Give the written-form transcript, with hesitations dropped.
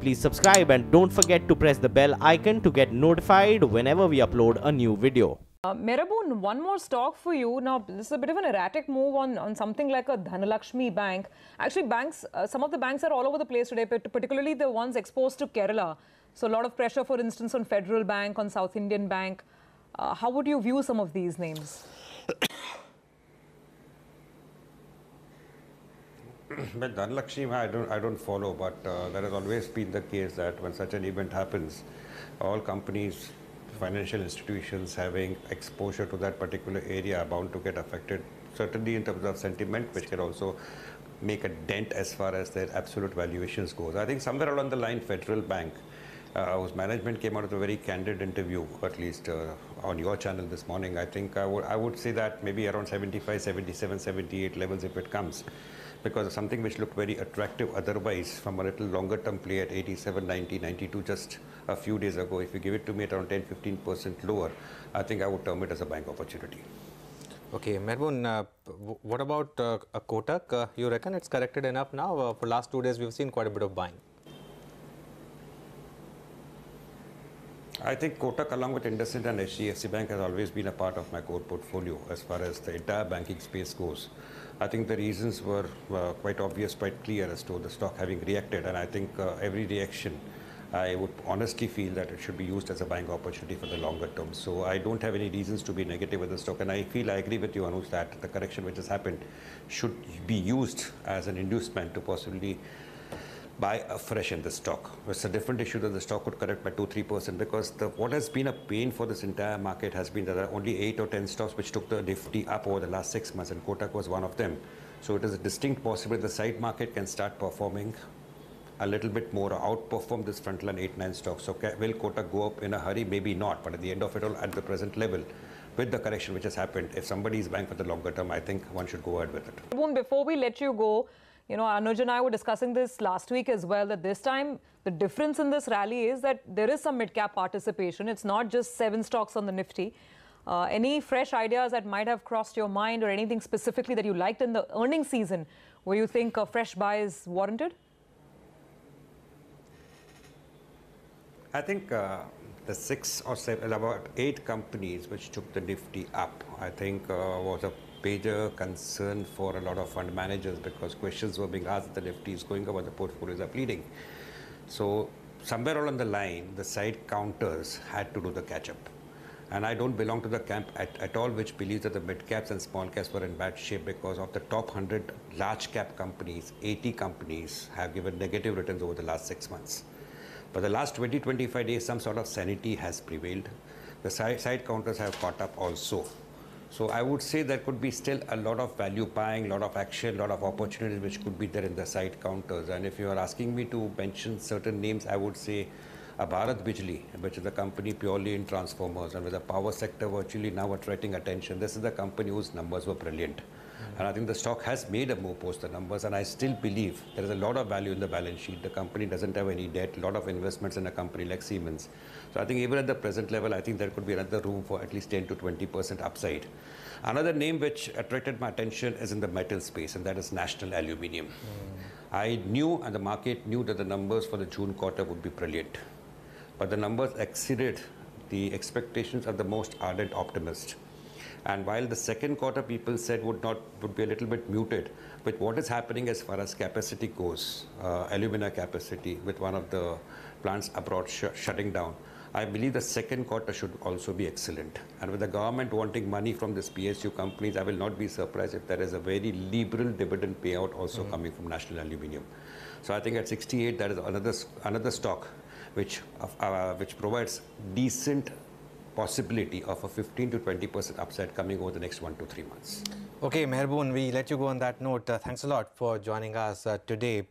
Please subscribe and don't forget to press the bell icon to get notified whenever we upload a new video. Mehraboon, one more stock for you. Now, this is a bit of an erratic move on something like a Dhanlaxmi Bank. Actually, banks, some of the banks are all over the place today, particularly the ones exposed to Kerala. So, a lot of pressure, for instance, on Federal Bank, on South Indian Bank. How would you view some of these names? But Dhanlaxmi, I don't follow, but there has always been the case that when such an event happens, all companies, financial institutions having exposure to that particular area are bound to get affected, certainly in terms of sentiment, which can also make a dent as far as their absolute valuations goes. I think somewhere along the line, Federal Bank, whose management came out with a very candid interview, at least on your channel this morning. I think I would say that maybe around 75, 77, 78 levels if it comes, because something which looked very attractive otherwise from a little longer term play at 87, 90, 92 just a few days ago. If you give it to me at around 10, 15% lower, I think I would term it as a bank opportunity. Okay, Mehraboon, what about a Kotak? You reckon it's corrected enough now? For last 2 days, we've seen quite a bit of buying. I think Kotak, along with Indusind and HDFC Bank, has always been a part of my core portfolio as far as the entire banking space goes. I think the reasons were quite obvious, quite clear as to the stock having reacted, and I think every reaction, I would honestly feel that it should be used as a buying opportunity for the longer term. So I don't have any reasons to be negative with the stock, and I feel I agree with you, Anuj, that the correction which has happened should be used as an inducement to possibly buy afresh in the stock. It's a different issue that the stock could correct by 2-3%, because what has been a pain for this entire market has been that there are only 8 or 10 stocks which took the Nifty up over the last 6 months, and Kotak was one of them. So it is a distinct possibility the side market can start performing a little bit more, outperform this frontline 8-9 stocks. So will Kotak go up in a hurry? Maybe not, but at the end of it all, at the present level, with the correction which has happened, if somebody is buying for the longer term, I think one should go ahead with it. Before we let you go, you know, Anuj and I were discussing this last week as well, that this time the difference in this rally is that there is some mid-cap participation. It's not just 7 stocks on the Nifty. Any fresh ideas that might have crossed your mind, or anything specifically that you liked in the earnings season where you think a fresh buy is warranted? I think the 6 or 7, about 8 companies which took the Nifty up, I think was a major concern for a lot of fund managers, because questions were being asked, the Nifty is going up, the portfolios are bleeding. So somewhere along the line, the side counters had to do the catch-up. And I don't belong to the camp at all which believes that the mid-caps and small-caps were in bad shape, because of the top 100 large-cap companies, 80 companies have given negative returns over the last 6 months. But the last 20-25 days, some sort of sanity has prevailed. The side counters have caught up also. So I would say there could be still a lot of value buying, a lot of action, a lot of opportunities which could be there in the side counters. And if you are asking me to mention certain names, I would say Bharat Bijlee, which is a company purely in transformers, and with the power sector virtually now attracting attention. This is the company whose numbers were brilliant. And I think the stock has made a move post the numbers, and I still believe there is a lot of value in the balance sheet. The company doesn't have any debt, a lot of investments in a company like Siemens. So I think even at the present level, I think there could be another room for at least 10 to 20% upside. Another name which attracted my attention is in the metal space, and that is National Aluminium. I knew, and the market knew, that the numbers for the June quarter would be brilliant. But the numbers exceeded the expectations of the most ardent optimist. And while the second quarter people said would be a little bit muted, with what is happening as far as capacity goes, alumina capacity, with one of the plants abroad shutting down, I believe the second quarter should also be excellent. And with the government wanting money from this PSU companies, I will not be surprised if there is a very liberal dividend payout also coming from National Aluminium. So I think at 68, that is another stock which provides decent possibility of a 15 to 20% upside coming over the next 1 to 3 months. Okay, Mehraboon, we let you go on that note. Thanks a lot for joining us today.